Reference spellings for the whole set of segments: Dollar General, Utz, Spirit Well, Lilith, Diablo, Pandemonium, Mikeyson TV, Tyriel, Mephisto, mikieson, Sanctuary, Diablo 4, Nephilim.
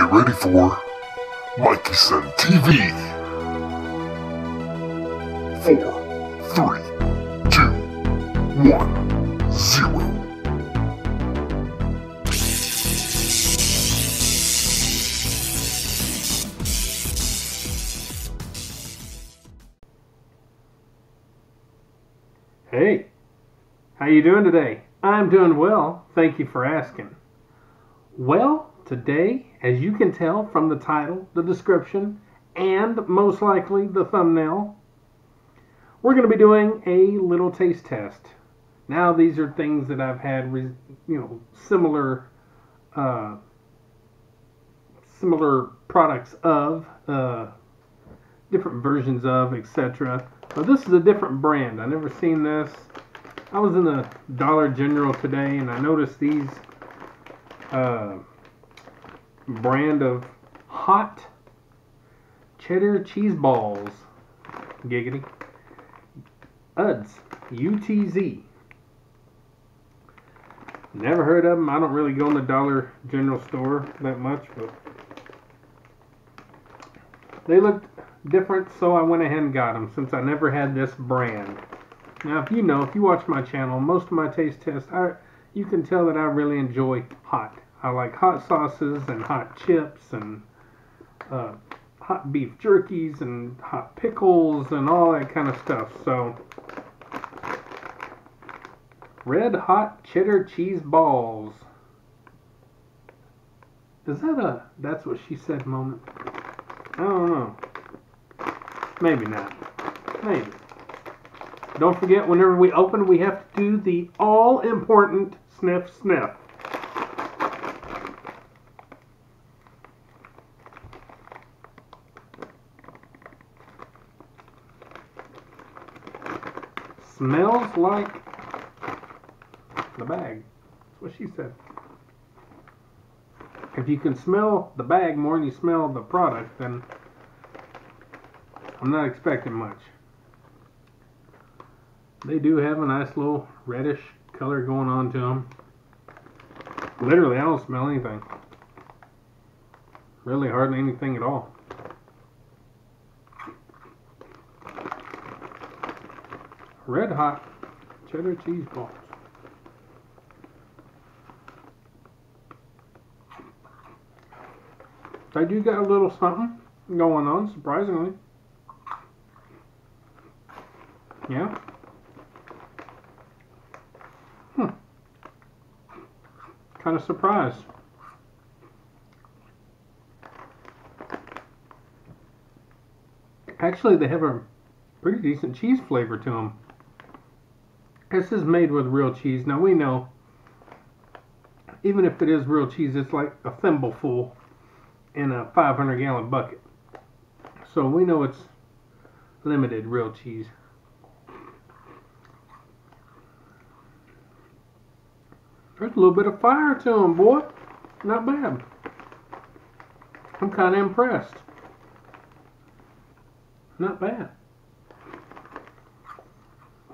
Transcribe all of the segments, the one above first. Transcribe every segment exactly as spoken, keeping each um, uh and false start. Get ready for Mikeyson T V. Four, three, two, one, zero. Hey, how you doing today? I'm doing well. Thank you for asking. Well, today, as you can tell from the title, the description, and most likely the thumbnail, we're going to be doing a little taste test. Now, these are things that I've had, you know, similar, uh, similar products of, uh, different versions of, et cetera. But this is a different brand. I've never seen this. I was in the Dollar General today, and I noticed these. Uh, brand of hot cheddar cheese balls, giggity, Utz, U T Z. Never heard of them. I don't really go in the Dollar General store that much, but they looked different, so I went ahead and got them since I never had this brand. Now, if you know, if you watch my channel, most of my taste tests, I, you can tell that I really enjoy hot. I like hot sauces and hot chips and uh, hot beef jerkies and hot pickles and all that kind of stuff. So, red hot cheddar cheese balls. Is that a "that's what she said" moment? I don't know. Maybe not. Maybe. Don't forget, whenever we open, we have to do the all-important sniff sniff. Smells like the bag. That's what she said. If you can smell the bag more than you smell the product, then I'm not expecting much. They do have a nice little reddish color going on to them. Literally, I don't smell anything. Really, hardly anything at all. Red hot cheddar cheese balls. I do got a little something going on, surprisingly. Yeah. Hmm. Kind of surprised. Actually, they have a pretty decent cheese flavor to them. This is made with real cheese. Now, we know, even if it is real cheese, it's like a thimbleful in a five hundred gallon bucket. So we know it's limited real cheese. There's a little bit of fire to them, boy. Not bad. I'm kind of impressed. Not bad.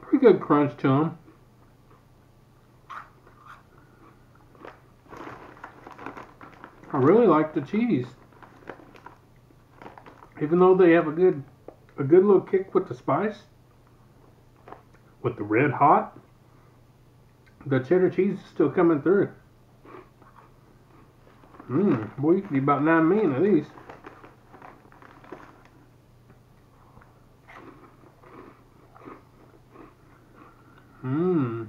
Pretty good crunch to them. I really like the cheese, even though they have a good, a good little kick with the spice, with the red hot. The cheddar cheese is still coming through. Mmm, boy, you could eat about nine million of these. Mmm.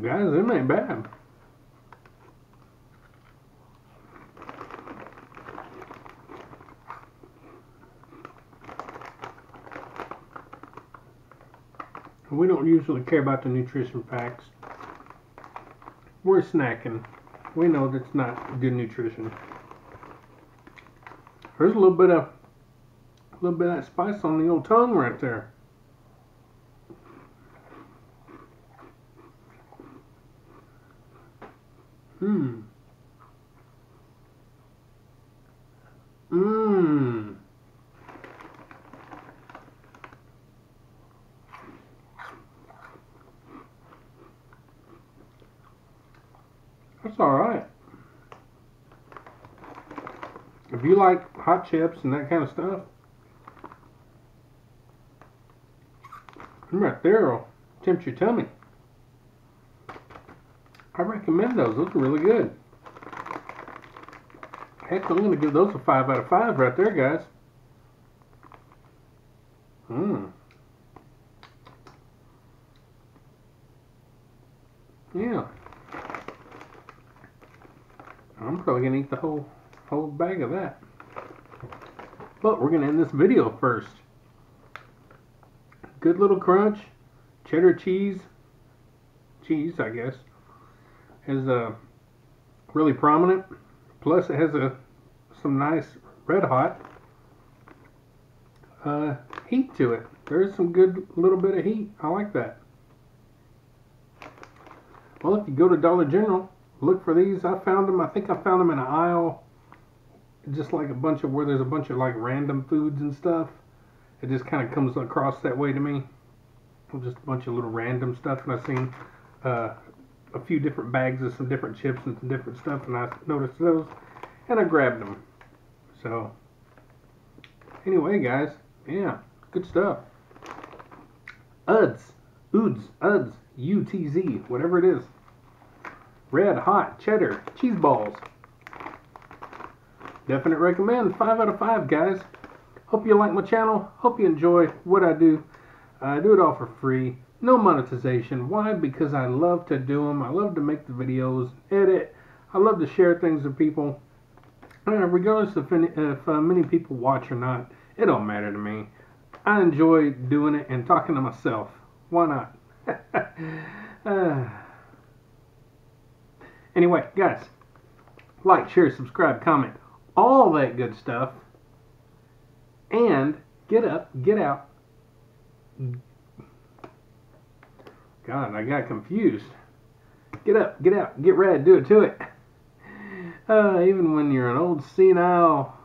Guys, them ain't bad. We don't usually care about the nutrition facts. We're snacking. We know that's not good nutrition. There's a little bit of A little bit of that spice on the old tongue right there. Mmm. Mmm. That's alright. If you like hot chips and that kind of stuff, right there will tempt your tummy. I recommend those. Those are really good. Heck, I'm going to give those a five out of five right there, guys. Mmm. Yeah. I'm probably going to eat the whole, whole bag of that. But we're going to end this video first. Good little crunch. Cheddar cheese. Cheese, I guess. Is uh, really prominent. Plus it has a some nice red hot uh, heat to it. There's some good little bit of heat. I like that. Well, if you go to Dollar General, look for these. I found them. I think I found them in an aisle, just like a bunch of where there's a bunch of like random foods and stuff. It just kind of comes across that way to me. Just a bunch of little random stuff, and I've seen uh, a few different bags of some different chips and some different stuff, and I noticed those and I grabbed them. So anyway, guys, yeah, good stuff. Utz, Utz, Utz, U T Z, whatever it is. Red hot cheddar cheese balls. Definite recommend. Five out of five, guys. Hope you like my channel. Hope you enjoy what I do. I do it all for free. No monetization. Why? Because I love to do them. I love to make the videos, edit. I love to share things with people. And regardless of any, if uh, many people watch or not, it don't matter to me. I enjoy doing it and talking to myself. Why not? uh, anyway, guys, like, share, subscribe, comment, all that good stuff. And get up, get out. God, I got confused. Get up, get out, get red, do it to it. Uh, even when you're an old senile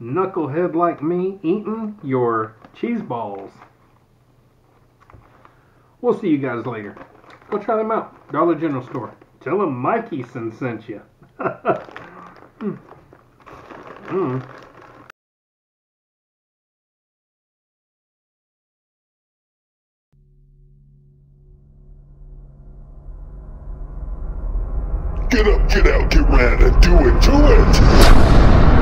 knucklehead like me, eating your cheese balls. We'll see you guys later. Go try them out. Dollar General store. Tell them Mikeyson sent you. mm. Mm. Get up, get out, get ran, and do it, do it!